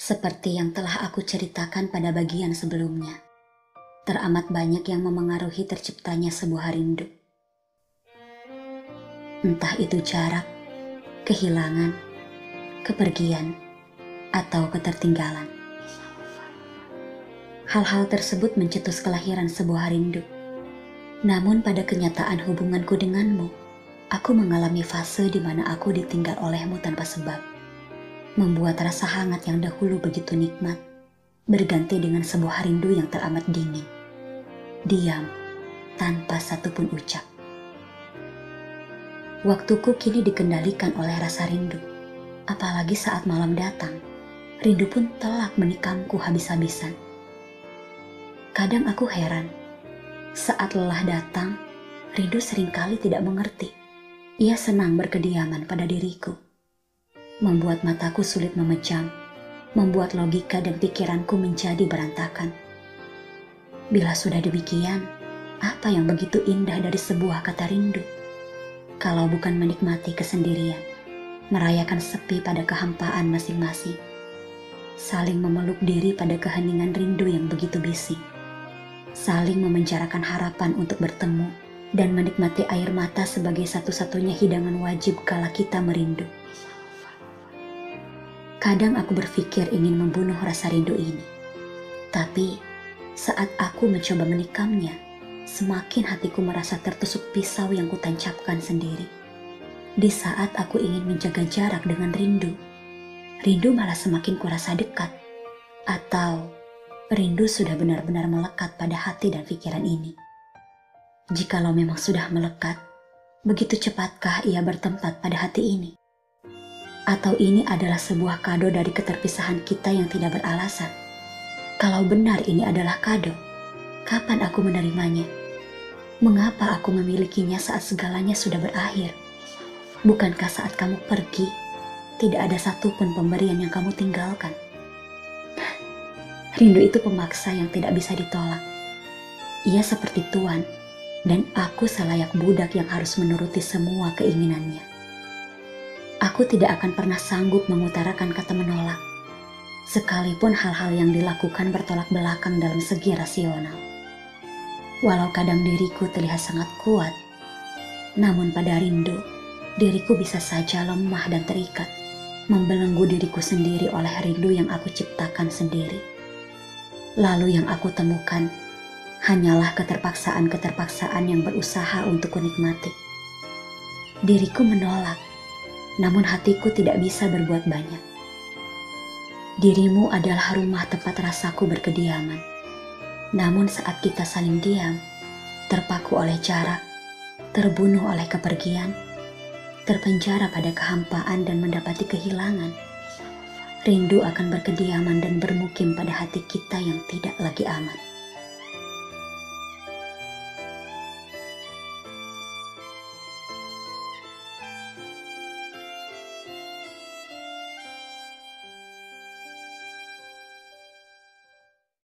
Seperti yang telah aku ceritakan pada bagian sebelumnya, teramat banyak yang memengaruhi terciptanya sebuah rindu. Entah itu jarak, kehilangan, kepergian, atau ketertinggalan. Hal-hal tersebut mencetus kelahiran sebuah rindu. Namun pada kenyataan hubunganku denganmu, aku mengalami fase di mana aku ditinggal olehmu tanpa sebab. Membuat rasa hangat yang dahulu begitu nikmat berganti dengan sebuah rindu yang teramat dingin, diam, tanpa satupun ucap. Waktuku kini dikendalikan oleh rasa rindu. Apalagi saat malam datang, rindu pun telak menikamku habis-habisan. Kadang aku heran, saat lelah datang, rindu seringkali tidak mengerti. Ia senang berkediaman pada diriku, membuat mataku sulit memejam, membuat logika dan pikiranku menjadi berantakan. Bila sudah demikian, apa yang begitu indah dari sebuah kata rindu? Kalau bukan menikmati kesendirian, merayakan sepi pada kehampaan masing-masing, saling memeluk diri pada keheningan rindu yang begitu bising, saling memenjarakan harapan untuk bertemu dan menikmati air mata sebagai satu-satunya hidangan wajib kala kita merindu. Kadang aku berpikir ingin membunuh rasa rindu ini. Tapi, saat aku mencoba menikamnya, semakin hatiku merasa tertusuk pisau yang kutancapkan sendiri. Di saat aku ingin menjaga jarak dengan rindu, rindu malah semakin kurasa dekat. Atau, rindu sudah benar-benar melekat pada hati dan pikiran ini. Jikalau memang sudah melekat, begitu cepatkah ia bertempat pada hati ini? Atau ini adalah sebuah kado dari keterpisahan kita yang tidak beralasan? Kalau benar ini adalah kado, kapan aku menerimanya? Mengapa aku memilikinya saat segalanya sudah berakhir? Bukankah saat kamu pergi, tidak ada satupun pemberian yang kamu tinggalkan? Rindu itu pemaksa yang tidak bisa ditolak. Ia seperti tuan, dan aku selayak budak yang harus menuruti semua keinginannya. Aku tidak akan pernah sanggup mengutarakan kata menolak, sekalipun hal-hal yang dilakukan bertolak belakang dalam segi rasional. Walau kadang diriku terlihat sangat kuat, namun pada rindu, diriku bisa saja lemah dan terikat, membelenggu diriku sendiri oleh rindu yang aku ciptakan sendiri. Lalu yang aku temukan, hanyalah keterpaksaan-keterpaksaan yang berusaha untuk kunikmati. Diriku menolak, namun hatiku tidak bisa berbuat banyak. Dirimu adalah rumah tempat rasaku berkediaman. Namun saat kita saling diam, terpaku oleh jarak, terbunuh oleh kepergian, terpenjara pada kehampaan dan mendapati kehilangan, rindu akan berkediaman dan bermukim pada hati kita yang tidak lagi aman.